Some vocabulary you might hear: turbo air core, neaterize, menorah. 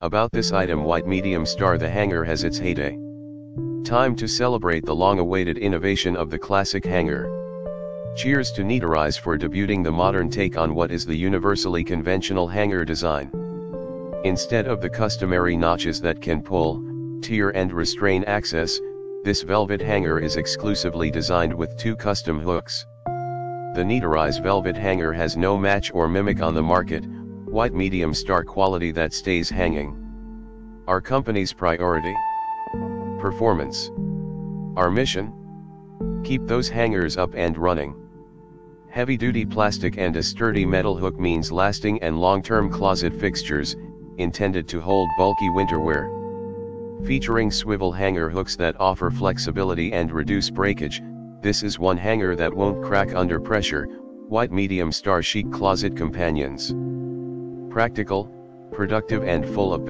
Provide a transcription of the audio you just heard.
About this item, white medium star, the hanger has its heyday. Time to celebrate the long-awaited innovation of the classic hanger. Cheers to neaterize for debuting the modern take on what is the universally conventional hanger design. Instead of the customary notches that can pull, tear and restrain access, this velvet hanger is exclusively designed with two custom hooks. The neaterize velvet hanger has no match or mimic on the market, white medium star quality that stays hanging. Our company's priority: performance. Our mission: keep those hangers up and running. Heavy-duty plastic and a sturdy metal hook means lasting and long-term closet fixtures, intended to hold bulky winter wear. Featuring swivel hanger hooks that offer flexibility and reduce breakage, this is one hanger that won't crack under pressure. White medium star chic closet companions. Practical, productive and full of